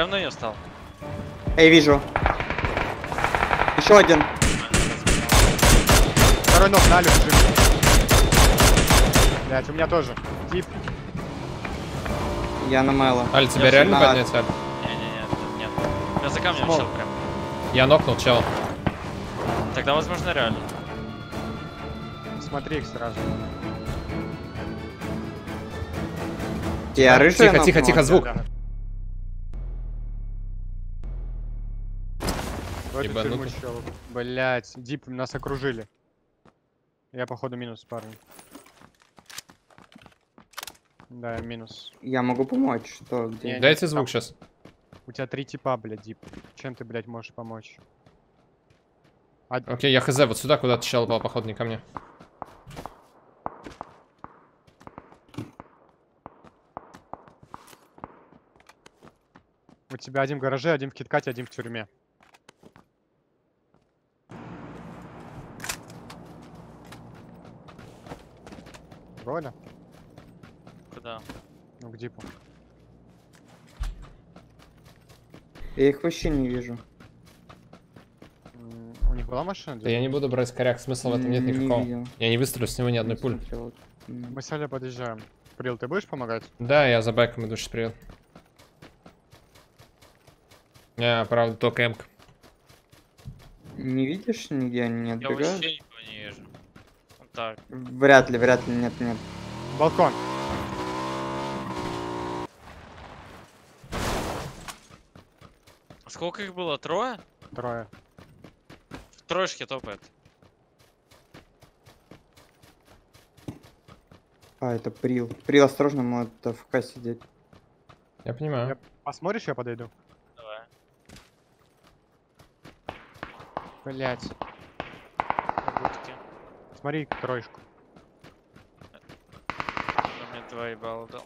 прям на нее стал. Эй, вижу. Еще один. Второй ног на люк. Блять, у меня тоже. Дип. Я на Майло. Аль, тебя я реально поднять, Аль? Нет. Я за камнем чел прям. Я нокнул чел. Тогда, возможно, реально. Смотри их сразу. Тихо, тихо, тихо, тихо, звук. Блять, Дип, нас окружили. Я, походу, минус, парни. Да, минус. Я могу помочь, что где? Дайте звук сейчас. У тебя 3 типа, блядь, Дип. Чем ты, блядь, можешь помочь? Окей, я хз, вот сюда куда-то чел был, походу, не ко мне. У тебя один в гараже, один в киткате, один в тюрьме. Роля? Куда? Ну, к Дипу. Я их вообще не вижу. У них была машина? Да я не буду брать коряк, смысла в этом нет никакого. Я не выстрелю с него ни одной пули. Мы с Аля подъезжаем. Прил, ты будешь помогать? Да, я за байком иду, сейчас привет. Я, правда, только эмк. Не видишь, нигде они не отбегают? Я вообще никого не вижу. Вот так. Вряд ли, нет. Балкон. Сколько их было? Трое? Трое. В троечке топает. А, это Прил. Прил, осторожно, может в кассе сидеть. Я понимаю. Посмотришь, я подойду? Давай. Блять. Смотри троечку. Он мне 2 балла дал.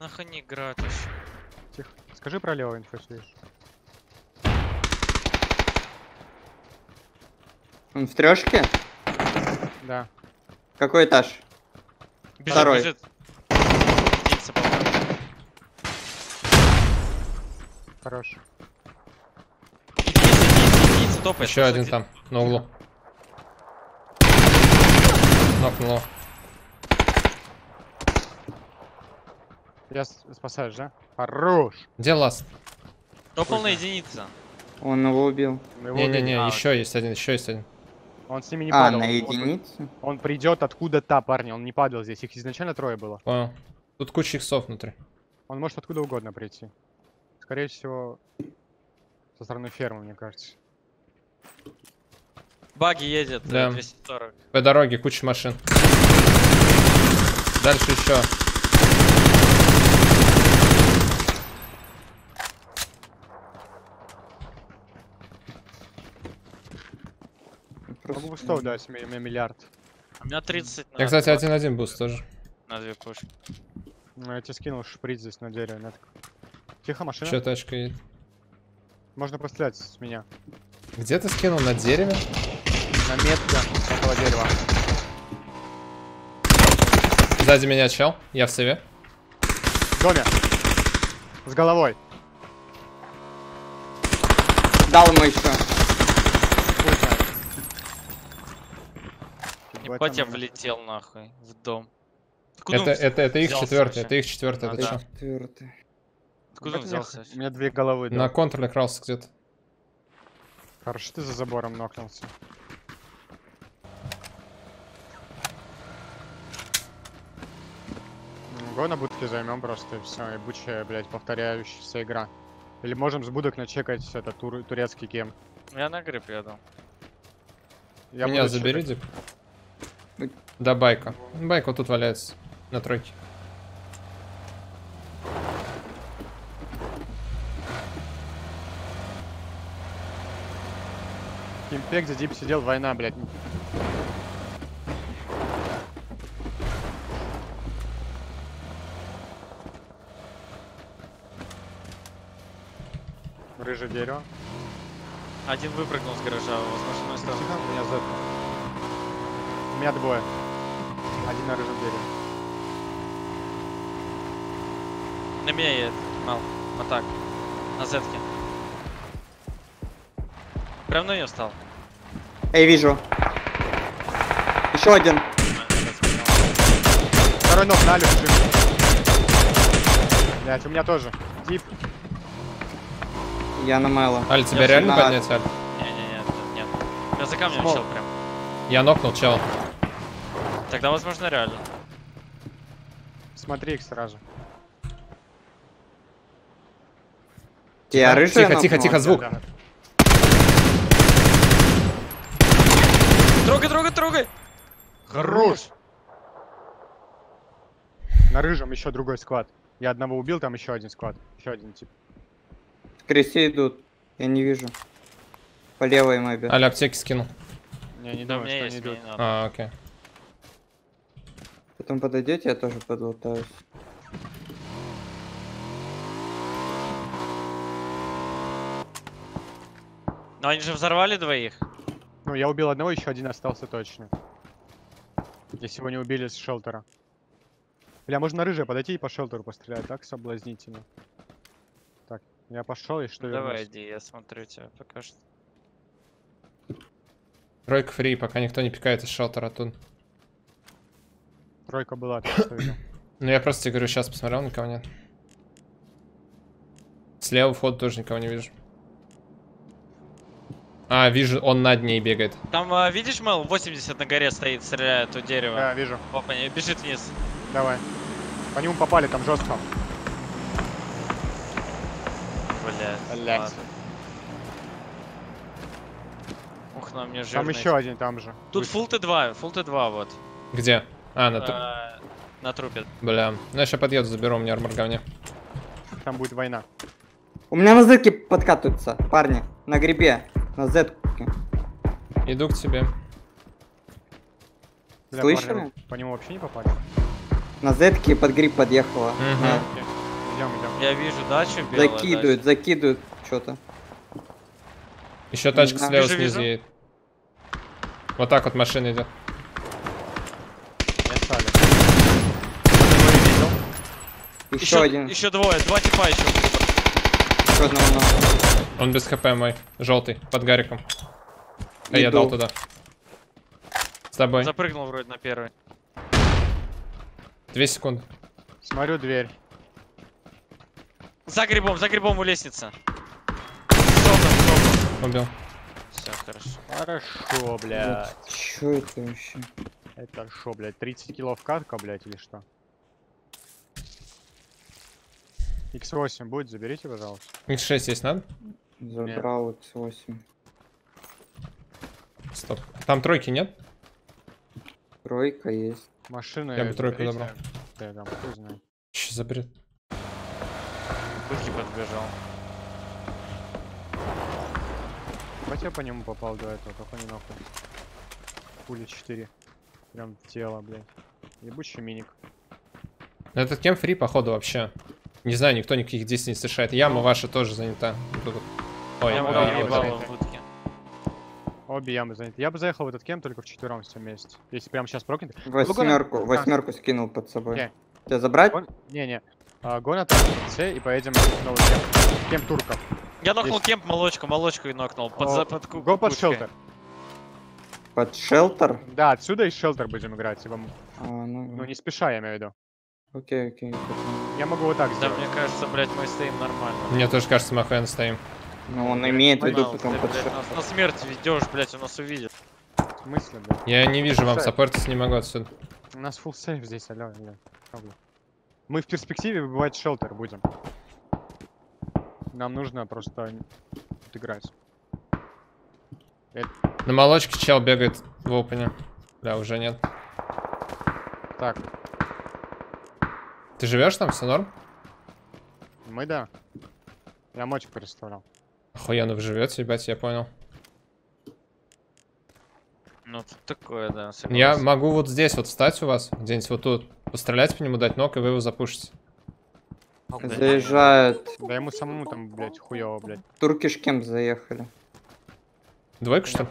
Нахуй не играют еще. Тихо. Скажи про левую инфу, слышишь? Он в трешке? Да. Какой этаж? Бежит, второй. Бежит. Хорош. Идите, топай. Еще один там, на углу. Нокнуло. Я спасаешь, да? Хорош! Где ласт? Топал на единица. Он его убил. Не-не-не, еще есть один. Он с ними не падал. На единицу? Он придет откуда-то, парни, он не падал здесь. Их изначально 3 было. Понял. Тут куча иксов внутри. Он может откуда угодно прийти. Скорее всего, со стороны фермы, мне кажется. Баги едет, да. 240. По дороге куча машин. Дальше еще. Могу бустов дать, у меня миллиард. У меня 30. Я, кстати, 1-1 буст тоже. На 2 пушки. Ну, я тебе скинул шприц здесь на дереве. Тихо, машина. Че тачка едет? Можно пострелять с меня. Где ты скинул? На дереве? На метке около дерева. Сзади меня чел. Я в себе. В доме. С головой. Дал ему еще. Хотя влетел нахуй в дом. Это их четвертый, это их четвертый, это что? Откуда он взялся? У меня 2 головы. На контроле крался где-то. Хорошо, ты за забором нокнулся. Го на будке займем просто, и все, и бучая, блядь, повторяющаяся игра. Или можем с будок начекать это турецкий гейм. Я на гриб еду. Меня забери, Дип. Да, байка. Байк вот тут валяется. На 3. Кемпе, где Дип сидел, война, блядь. Рыжее дерево. Один выпрыгнул с гаража, возможно, стал. Меня зад. У меня 2. Один на рыжем дереве. На меня едет, мал. Вот так. На зетке. Прям на нее встал. Эй, вижу. Еще один. Второй ног на люк. Блять, у меня тоже. Дип. Я на Мэлла. Аль, тебя я реально поднять, Аль? Нет. Я за камнем чел прям. Я нокнул чел. Тогда, возможно, реально. Смотри их сразу. Тебя рыжая нокнула? Тихо, звук. Да. Трогай! Хорош! На рыжем еще другой склад. Я одного убил, там еще один склад. Еще один тип. Кресте идут. Я не вижу. По левой мобе. Аля, аптеки скинул. Не, не думаю, что они идут. А, окей. Потом подойдете, я тоже подлутаюсь. Но они же взорвали двоих. Ну, я убил одного, еще один остался точно. Если его не убили с шелтера. Бля, можно на рыжее подойти и по шелтеру пострелять, так соблазнительно. Так, я пошел и что? Давай, вернусь. Иди, я смотрю тебя пока что. Тройка фри, пока никто не пикает из шелтера тут. Тройка была, ты что видел? Ну, я просто тебе говорю, сейчас посмотрел, никого нет. Слева вход тоже никого не вижу. А, вижу, он над ней бегает. Там, видишь, Мэл, 80 на горе стоит, стреляет у дерева. Да, вижу. Опа, бежит вниз. Давай. По нему попали, там жестко. Блядь. Ух, на мне жирный. Там еще один, там же. Тут фул Т2, фул Т2 вот. Где? А, на трупе. На трупе. Бля, ну я сейчас подъеду, заберу, у меня армор говня. Там будет война. У меня на зетке подкатываются, парни. На грибе. На зетке. Иду к тебе. Бля, слышали? Парни, по нему вообще не попали? На зетке под гриб подъехала. Угу. Идем. Я вижу дачу белую. Закидывают что-то. Еще тачка слева снизу едет. Вот так вот машина идет. Я ставлю. Еще один. Еще двое, два типа еще. Еще одного много. Он без хп мой, желтый, под гариком. А я дал туда. С тобой. Запрыгнул вроде на первый. 2 секунды. Смотрю дверь. За грибом у лестницы. Солнце. Убил. Все, хорошо. Хорошо, блядь. Че это вообще? Это хорошо, блядь. 30 килов катка, блядь, или что? Х8 будет, заберите, пожалуйста. Х6 есть надо? Забрал Х8. Стоп. Там тройки нет? Тройка есть. Машина. Я бы тройку забрал. Да, там, кто знает. Че за бред? Быки подбежал. Хотя по нему попал до этого, только не нахуй. Пули 4. Прям в тело, блядь. Ебучий миник. Этот кем фри, походу, вообще. Не знаю, никто никаких действий не совершает. Яма ваша тоже занята. Ой, обе ямы заняты. Я бы заехал в этот кемп только вчетвером все вместе. Если прямо сейчас прокинет. Восьмерку скинул под собой. Не. Тебя забрать? Не. Гон атаки и поедем в новый кемп. Кемп турков. Я нокнул кемп, молочку и нокнул. Го под шелтер. Под шелтер? Да, отсюда и шелтер будем играть. Ну не спеша, я имею в виду. Окей. Я могу вот так сделать. Да, мне кажется, блядь, мы стоим нормально. Мне тоже кажется, мы охрен стоим. Ну, он имеет в виду, потом подшел. Нас на смерть ведешь, блядь, он нас увидит. В смысле, блядь? Я не вижу вам, саппортиться не могу отсюда. У нас фулл сейф здесь, алё, блядь. Мы в перспективе выбивать шелтер будем. Нам нужно просто отыграть. На молочке чел бегает в опене. Да, уже нет. Так. Ты живешь там, все норм? Мы да. Я мочку переставлял. Охуенно вы живете, ребят, я понял. Ну тут такое, да. Согласен. Я могу вот здесь вот встать у вас, где-нибудь вот тут, пострелять по нему, дать ног, и вы его запушите. Заезжают. Да ему самому там, блядь, хуево, блядь. Турки шкем заехали. Двойку что ли?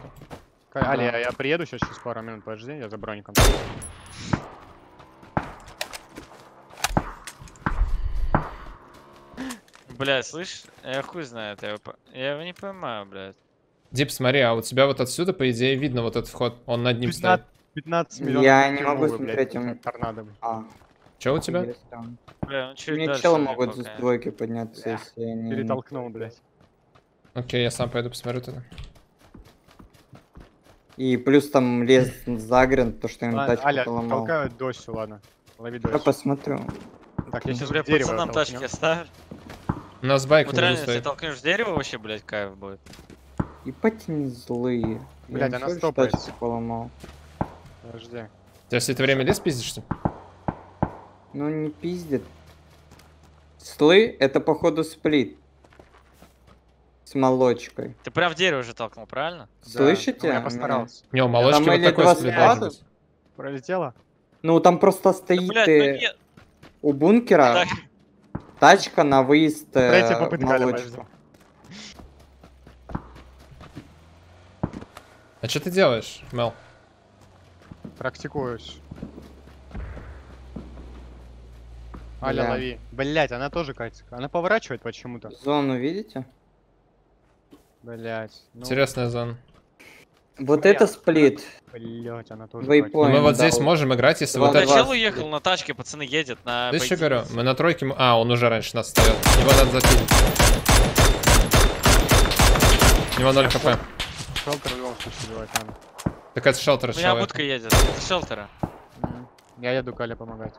Аля, я приеду сейчас через пару минут, подожди, я за броником. Блядь, слышь, я хуй знает, я его не поймаю, блядь. Дип, смотри, а у тебя вот отсюда, по идее, видно вот этот вход, он над ним стоит. 15 миллионов. Я не могу смотреть, блядь, торнадо. А. Че у тебя? Бля, ну, мне челы могут с двойки подняться, если я не... Перетолкнул, блядь. Окей, я сам пойду посмотрю тогда. И плюс там лес загрен, то что я им тачку поломал. Толкают дождь, ладно. Лови дождь. Я посмотрю. Так, я сейчас, бля, пацанам тачки оставлю. У нас байк не стоит. Вот реально, если толкнешь дерево, вообще, блядь, кайф будет. Ебать, они злые. Блядь, она стопается. Я тачку поломал. Подожди. Ты все это время лес пиздишься? Ну не пиздит. Слы, это походу сплит. С молочкой. Ты прям в дерево уже толкнул, правильно? Да. Слышите? Ну, я постарался. Не, у молочки там вот такой сплит должен быть. Пролетело? Ну там просто стоит, да, блядь, ну, нет, у бункера тачка на выезд молочку. А что ты делаешь, Мел? Практикуешь. Аля, да, лови. Блять, она тоже катится. Она поворачивает почему-то. Зону видите? Блять. Ну... Интересная зона. Вот блядь, это сплит. Блять, она тоже катится. Мы вот здесь можем играть, если вот это... Сначала уехал на тачке, пацаны, едет на... Да еще говорю, мы на тройке... А, он уже раньше нас ставил. Его надо закинуть. У него 0 хп. Шелтер в любом случае убивать надо. Так это шелтер, что ли? У меня будка едет. Это шелтера. Я еду Кале помогать.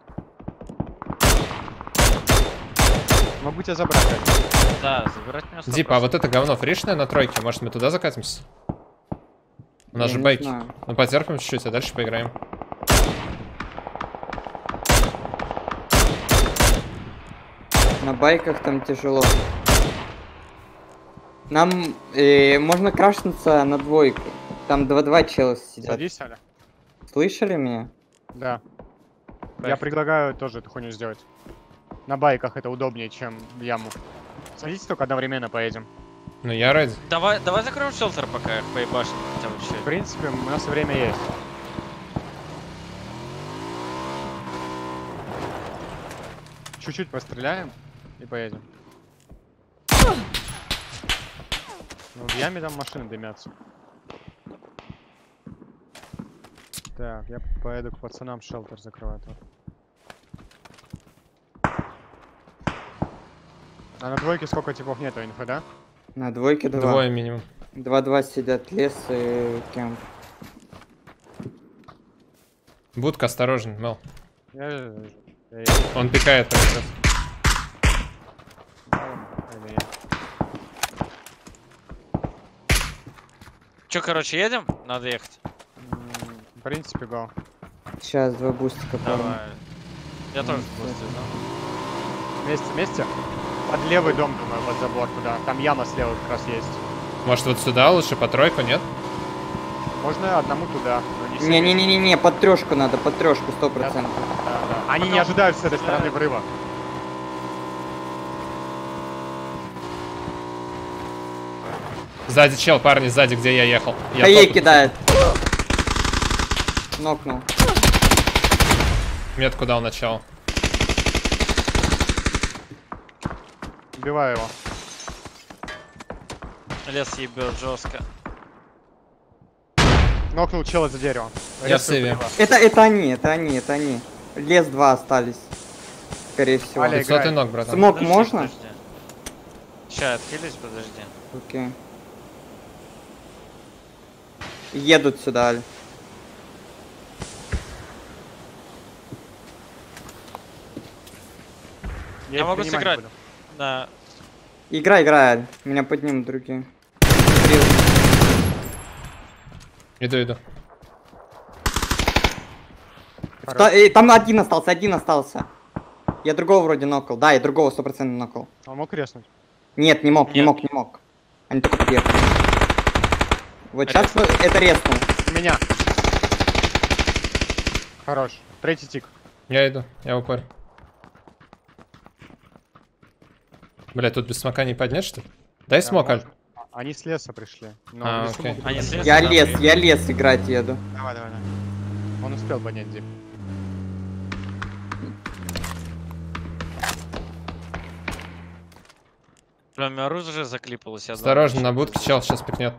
Могу тебя забрать. Да, забирать меня. Дип, а вот это говно фришное на тройке? Может, мы туда закатимся? У нас же байки. Ну, потерпим чуть-чуть, а дальше поиграем. На байках там тяжело. Нам можно крашнуться на двойку. Там 2-2 чела сидят. Садись, Аля. Слышали меня? Да. Байк. Я предлагаю тоже эту хуйню сделать. На байках это удобнее, чем в яму. Садитесь, только одновременно поедем. Ну я ради. Давай закроем шелтер, пока их поебашим. В принципе, у нас время есть. Чуть-чуть постреляем и поедем. Ну, в яме там машины дымятся. Так, я поеду к пацанам, шелтер закрываю. А на двойке сколько типов нету инфы, да? На двойке 2. Двое минимум. 2-2 сидят лес и кемп. Будка, осторожен, Мел. Я... Он пикает так сейчас. Че, короче, едем? Надо ехать. В принципе, гол. Сейчас 2 бустика. Давай. Я тоже бустик, да. Вместе, вместе? Под левый дом, думаю, под забор туда. Там яма слева как раз есть. Может, вот сюда лучше, по тройку, нет? Можно одному туда. Не-не-не-не, под трешку надо, под трешку, 100%. Да. Они не ожидают с этой стороны врыва. Сзади чел, парни, сзади, где я ехал. А ей кидает. Нокнул. Метку дал начало. Убиваю его. Лес ебет жестко. Нокнул чела за дерево. Я сейвил. Это они. Лес 2 остались. Скорее всего. Аля, ты ног, братан. Смог подожди, можно? Подожди. Сейчас отхились, подожди. Окей. Едут сюда, Аль. Я могу сыграть. Буду. Да. Играй, меня поднимут другие. Иду. Там один остался. Я другого вроде нокл. Да, я другого 100% нокл. Он мог резнуть? Нет, не мог. Они только подъехали. Вот сейчас это резнул. Меня. Хорош. Третий тик. Я иду, я упор. Бля, тут без смока не поднять, что ли? Дай смок, Аль. Они с леса пришли. Я лес играть еду. Давай. Он успел поднять, Дип. Кроме оружия заклипалось. Осторожно, на будке чел сейчас пикнет.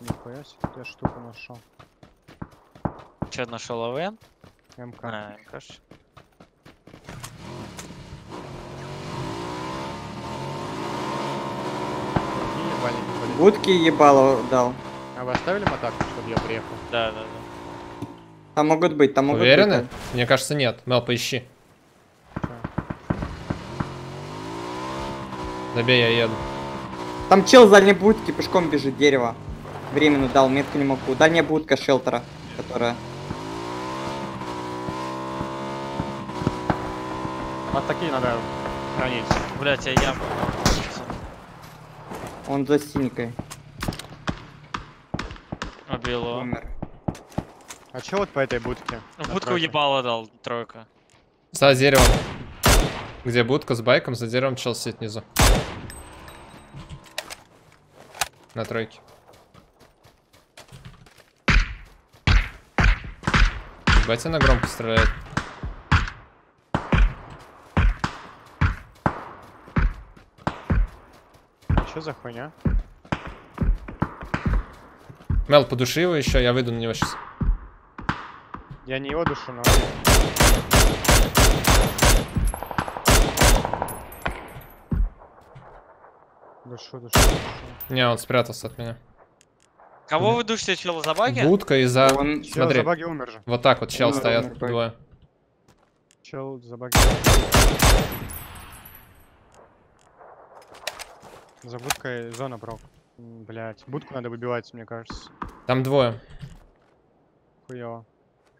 Нихуя себе, я штуку нашел. Че нашел, АВН? МК. А, МКш. Будки ебало дал. А вы оставили мотаку, чтобы я приехал? Да, да, да. Там могут быть, там могут Уверены? Быть. Уверены? Мне кажется, нет. Мел, поищи. Забей, я еду. Там чел в дальней будке, пешком бежит, дерево. Временно дал, метку не могу. Дальняя будка шелтера, которая... Вот такие надо хранить. Блять, я ям. Он за синькой. Убило. Умер. А че вот по этой будке? Ну, будку уебало дал, тройка. За деревом. Где будка с байком, за деревом чел сидит внизу. На тройке. Ебать, она громко стреляет. Что за хуйня? Мел, подуши его еще, я выйду на него сейчас. Я не его душу, но... Душу. Не, он спрятался от меня. Кого вы душите, чел за баги? Будка и за... Он... Смотри, чел за баги умер же. Вот так вот чел стоят, двое. Чел за баги. За будкой зона, бро. Блять, будку надо выбивать, мне кажется. Там двое. Хуёво.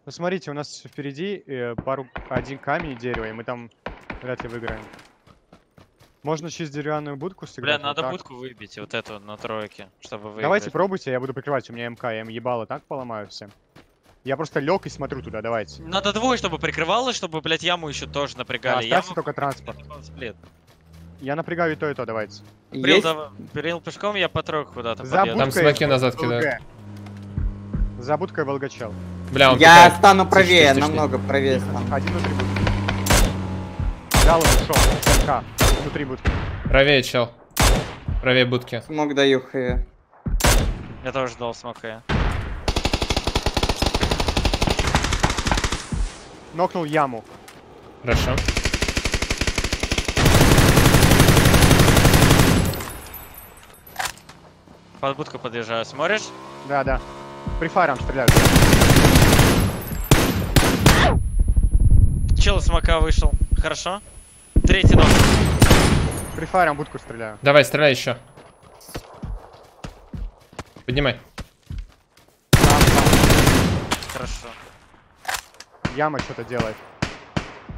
Ну смотрите, у нас впереди один камень и дерево, и мы там вряд ли выиграем. Можно через деревянную будку сыграть. Бля, надо вот будку выбить, вот эту на тройке, чтобы выиграть. Давайте пробуйте, я буду прикрывать, у меня МК, я им ебало так поломаю все. Я просто лег и смотрю туда, давайте. Надо двое, чтобы прикрывало, чтобы, блять, яму еще тоже напрягали. Да, оставьте только транспорт. Я напрягаю и то, давайте. Перел пешком, я по тройку куда-то подъеду. Там смоки назад кидаю. За будкой ВЛГ чел. Бля, он я стану правее, тише. Намного правее стану. Один внутри будки. Дал, ушел. МК. Внутри будки. Правее чел. Правее будки. Смог даю хэви. Я тоже дал смог хэви. Нокнул яму. Хорошо. Под будку подъезжаю, смотришь? Да, да. Прифайром стреляют. Чел из смока вышел. Хорошо. Третий ног. Прифайром будку стреляю. Давай, стреляй еще. Поднимай. Хорошо. Яма что-то делает.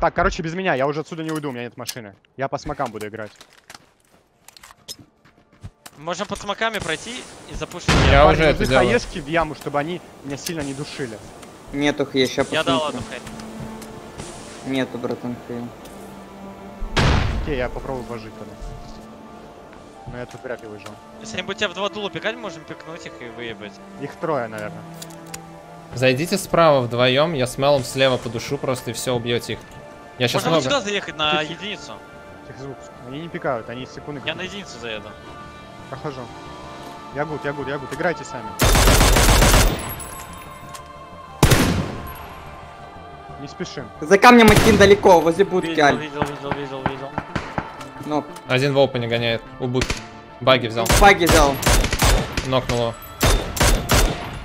Так, короче, без меня. Я уже отсюда не уйду, у меня нет машины. Я по смокам буду играть. Можно под смоками пройти и запушить. Я уже это делал. Хаешки в яму, чтобы они меня сильно не душили. Нету хе, сейчас посмотрим. Я дал одну хэ. Нету, братан, хэ. Окей, я попробую пожить тогда. Но я тут вряд ли выжил. Если они будут тебя в два дула пикать, можем пикнуть их и выебать. Их трое, наверное. Зайдите справа вдвоем, я с Мелом слева подушу просто и все, убьете их. Я сейчас можно много... сюда заехать на единицу. Тихо, они не пикают, они секунды. Я на единицу заеду. Прохожу. Я гуд. Играйте сами. Не спешим. За камнем один далеко, возле будки. Видел. Нок. Один в опене гоняет. У будки. Баги взял. Нокнуло.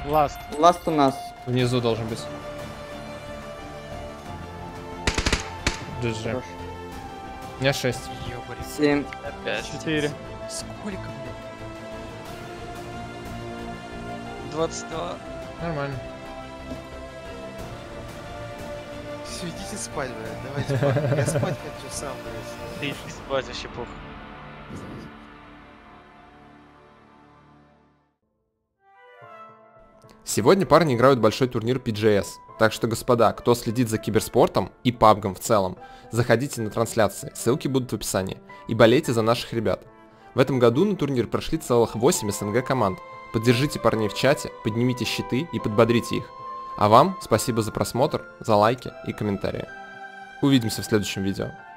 Ласт у нас. Внизу должен быть. GG. У меня 6. 7. 4. Сколько, блядь? 22. Нормально. Все, идите спать, блядь. Давайте спать. Я спать хочу сам, блядь. Ты иди спать, вообще похуй. Сегодня парни играют большой турнир PGS. Так что, господа, кто следит за киберспортом и PUBG в целом, заходите на трансляции, ссылки будут в описании. И болейте за наших ребят. В этом году на турнир прошли целых 8 СНГ команд. Поддержите парней в чате, поднимите щиты и подбодрите их. А вам спасибо за просмотр, за лайки и комментарии. Увидимся в следующем видео.